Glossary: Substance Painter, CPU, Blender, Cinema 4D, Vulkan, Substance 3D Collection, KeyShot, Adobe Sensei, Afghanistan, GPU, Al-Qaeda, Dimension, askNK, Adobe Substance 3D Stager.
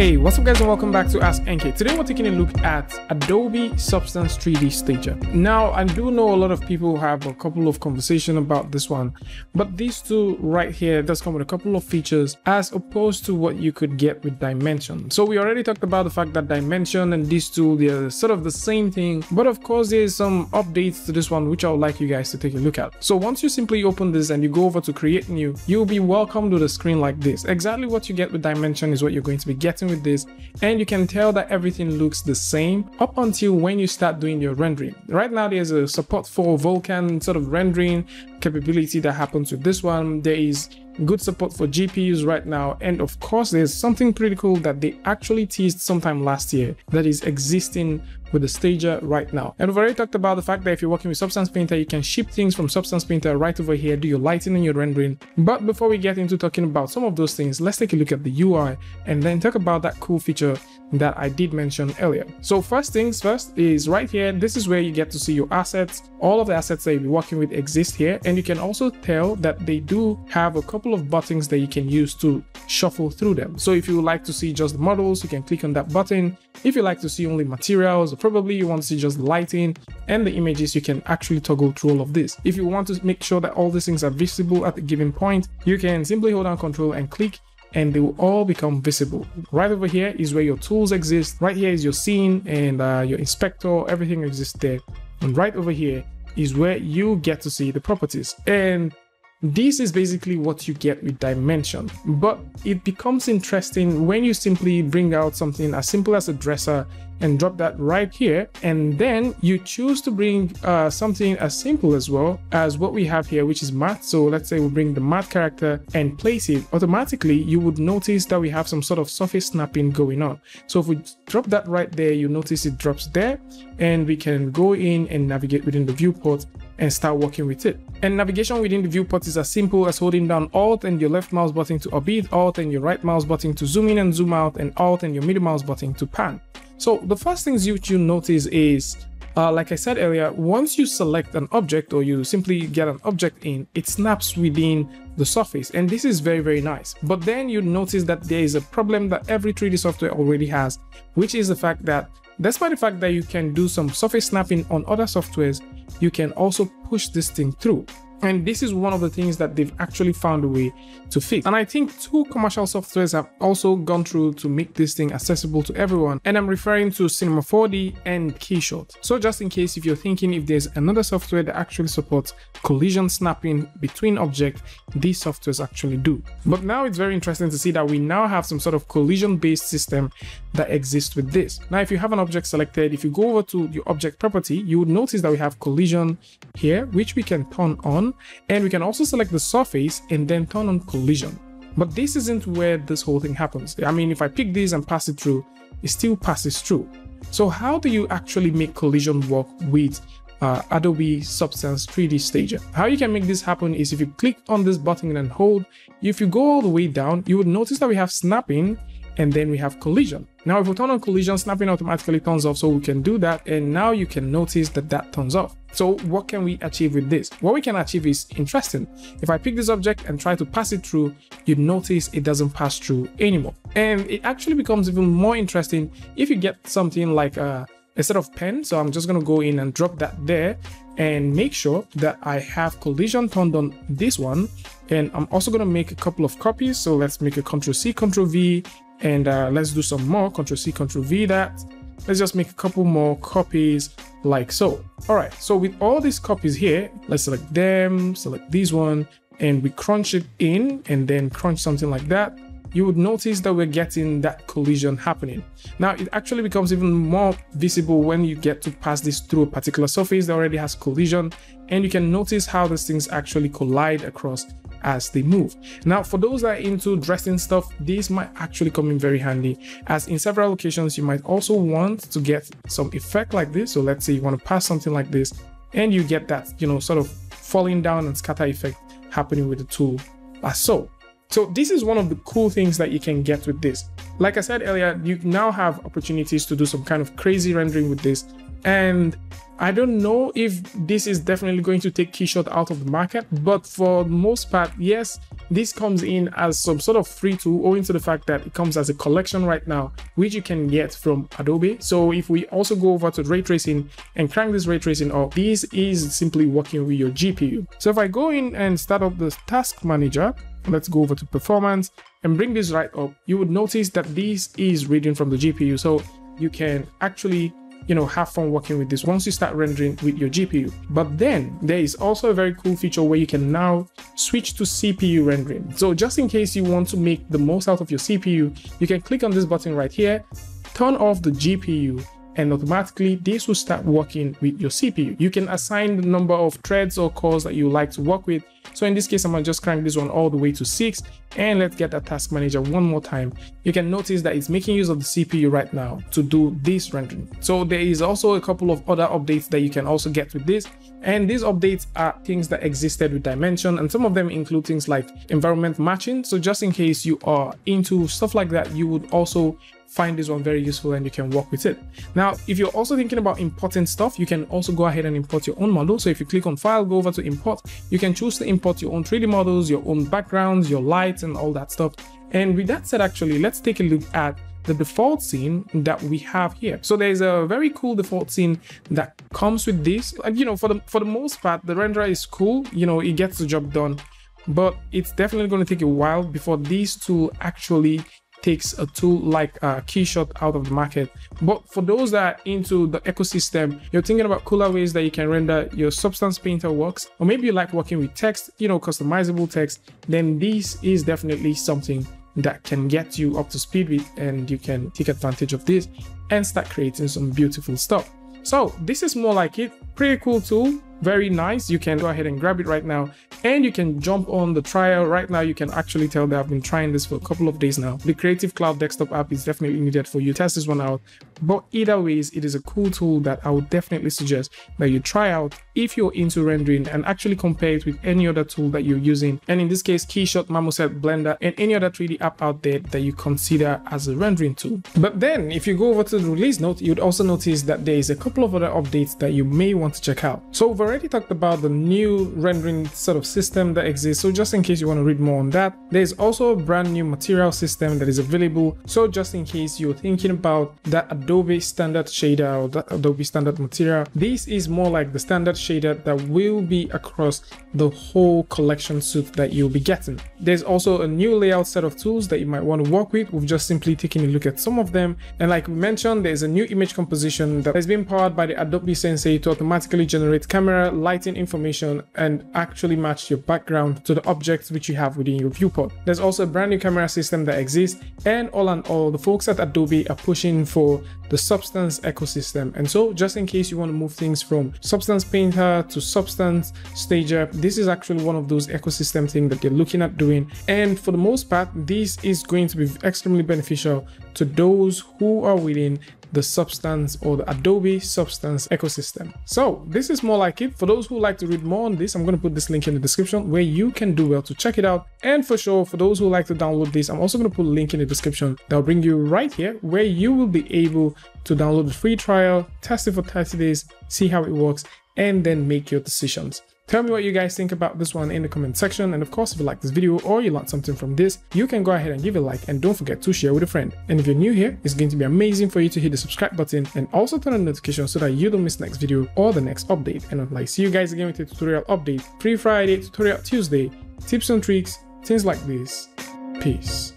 Hey, what's up guys and welcome back to Ask NK. Today we're taking a look at Adobe Substance 3D Stager. Now, I do know a lot of people have a couple of conversations about this one, but these two right here does come with a couple of features as opposed to what you could get with Dimension. So we already talked about the fact that Dimension and these two, they're sort of the same thing, but of course there's some updates to this one which I would like you guys to take a look at. So once you simply open this and you go over to create new, you'll be welcomed to the screen like this. Exactly what you get with Dimension is what you're going to be getting with this, and you can tell that everything looks the same up until when you start doing your rendering. Right now there's a support for Vulkan sort of rendering capability that happens with this one. There is good support for GPUs right now, and of course there's something pretty cool that they actually teased sometime last year that is existing with the Stager right now. And we've already talked about the fact that if you're working with Substance Painter, you can ship things from Substance Painter right over here, do your lighting and your rendering. But before we get into talking about some of those things, let's take a look at the UI and then talk about that cool feature that I did mention earlier. So first things first is right here, this is where you get to see your assets. All of the assets that you'll be working with exist here, and you can also tell that they do have a couple of buttons that you can use to shuffle through them. So if you would like to see just the models, you can click on that button. If you like to see only materials, or probably you want to see just lighting and the images, you can actually toggle through all of this. If you want to make sure that all these things are visible at a given point, you can simply hold down Control and click, and they will all become visible. Right over here is where your tools exist. Right here is your scene and your inspector, everything exists there. And right over here is where you get to see the properties. And this is basically what you get with Dimension, but it becomes interesting when you simply bring out something as simple as a dresser and drop that right here, and then you choose to bring something as simple as well as what we have here, which is math. So let's say we bring the math character and place it. Automatically you would notice that we have some sort of surface snapping going on. So if we drop that right there, you notice it drops there, and we can go in and navigate within the viewport and start working with it. And navigation within the viewport is as simple as holding down Alt and your left mouse button to orbit, Alt and your right mouse button to zoom in and zoom out, and Alt and your middle mouse button to pan. So the first things you notice is, like I said earlier, once you select an object or you simply get an object in, it snaps within the surface, and this is very, very nice. But then you notice that there is a problem that every 3D software already has, which is the fact that despite the fact that you can do some surface snapping on other softwares, you can also push this thing through. And this is one of the things that they've actually found a way to fix. And I think two commercial softwares have also gone through to make this thing accessible to everyone. And I'm referring to Cinema 4D and KeyShot. So just in case if you're thinking if there's another software that actually supports collision snapping between objects, these softwares actually do. But now it's very interesting to see that we now have some sort of collision-based system that exists with this. Now, if you have an object selected, if you go over to your object property, you would notice that we have collision here, which we can turn on. And we can also select the surface and then turn on collision. But this isn't where this whole thing happens. I mean, if I pick this and pass it through, it still passes through. So how do you actually make collision work with Adobe Substance 3D Stager? How you can make this happen is if you click on this button and hold, if you go all the way down, you would notice that we have snapping and then we have collision. Now, if we turn on collision, snapping automatically turns off, so we can do that. And now you can notice that that turns off. So what can we achieve with this? What we can achieve is interesting. If I pick this object and try to pass it through, you notice it doesn't pass through anymore. And it actually becomes even more interesting if you get something like a set of pen. So I'm just going to go in and drop that there and make sure that I have collision turned on this one. And I'm also going to make a couple of copies. So let's make a Ctrl-C, Ctrl-V. And let's do some more, Ctrl-C, Ctrl-V that. Let's just make a couple more copies like so. All right, so with all these copies here, let's select them, select this one, and we crunch it in and then crunch something like that. You would notice that we're getting that collision happening. Now, it actually becomes even more visible when you get to pass this through a particular surface that already has collision, and you can notice how these things actually collide across as they move. Now, for those that are into dressing stuff, this might actually come in very handy, as in several locations you might also want to get some effect like this. So let's say you want to pass something like this and you get that, you know, sort of falling down and scatter effect happening with the tool as so. So this is one of the cool things that you can get with this. Like I said earlier, you now have opportunities to do some kind of crazy rendering with this, and I don't know if this is definitely going to take KeyShot out of the market, but for the most part, yes, This comes in as some sort of free tool owing to the fact that it comes as a collection right now, which you can get from Adobe. So if we also go over to ray tracing and crank this ray tracing up, this is simply working with your GPU. So if I go in and start up the task manager, let's go over to performance and bring this right up, you would notice that this is reading from the GPU. So you can actually, you know, have fun working with this once you start rendering with your GPU. But then there is also a very cool feature where you can now switch to CPU rendering. So just in case you want to make the most out of your CPU, you can click on this button right here, turn off the GPU, and automatically this will start working with your CPU. You can assign the number of threads or cores that you like to work with. So in this case, I'm gonna just crank this one all the way to 6, and let's get that task manager one more time. You can notice that it's making use of the CPU right now to do this rendering. So there is also a couple of other updates that you can also get with this. And these updates are things that existed with Dimension, and some of them include things like environment matching. So just in case you are into stuff like that, you would also find this one very useful and you can work with it. Now, if you're also thinking about importing stuff, you can also go ahead and import your own model. So if you click on file, go over to import, you can choose to import your own 3D models, your own backgrounds, your lights and all that stuff. And with that said, actually, let's take a look at the default scene that we have here. So there's a very cool default scene that comes with this. And you know, for the most part, the renderer is cool, you know, it gets the job done, but it's definitely going to take a while before this tool actually takes a tool like KeyShot out of the market. But for those that are into the ecosystem, you're thinking about cooler ways that you can render your Substance Painter works, or maybe you like working with text, you know, customizable text, then this is definitely something that can get you up to speed with, and you can take advantage of this and start creating some beautiful stuff. So this is more like it. Pretty cool tool, very nice. You can go ahead and grab it right now, and you can jump on the trial right now. You can actually tell that I've been trying this for a couple of days now. The Creative Cloud desktop app is definitely needed for you. Test this one out. But either ways, it is a cool tool that I would definitely suggest that you try out if you're into rendering, and actually compare it with any other tool that you're using. And in this case, KeyShot, Marmoset, Blender, and any other 3D app out there that you consider as a rendering tool. But then if you go over to the release note, you'd also notice that there is a couple of other updates that you may want to check out. So we've already talked about the new rendering sort of system that exists. So just in case you want to read more on that, there's also a brand new material system that is available. So just in case you're thinking about that Adobe standard shader or that Adobe standard material, this is more like the standard shader that will be across the whole collection suite that you'll be getting. There's also a new layout set of tools that you might want to work with. We've just simply taken a look at some of them. And like we mentioned, there's a new image composition that has been powered by the Adobe Sensei to automatically generate camera, lighting information, and actually match your background to the objects which you have within your viewport. There's also a brand new camera system that exists, and all in all, the folks at Adobe are pushing for the Substance ecosystem. And so just in case you want to move things from Substance Painter to Substance Stager, this is actually one of those ecosystem things that they're looking at doing. And for the most part, this is going to be extremely beneficial to those who are within the Substance or the Adobe Substance ecosystem. So this is more like it. For those who like to read more on this, I'm going to put this link in the description where you can do well to check it out. And for sure, for those who like to download this, I'm also going to put a link in the description that'll bring you right here where you will be able to download the free trial, test it for 30 days, see how it works, and then make your decisions. Tell me what you guys think about this one in the comment section. And of course, if you like this video or you learned something from this, you can go ahead and give it a like, and don't forget to share with a friend. And if you're new here, it's going to be amazing for you to hit the subscribe button and also turn on notifications so that you don't miss the next video or the next update. And I'll see you guys again with a tutorial update, Free Friday, Tutorial Tuesday, tips and tricks, things like this. Peace.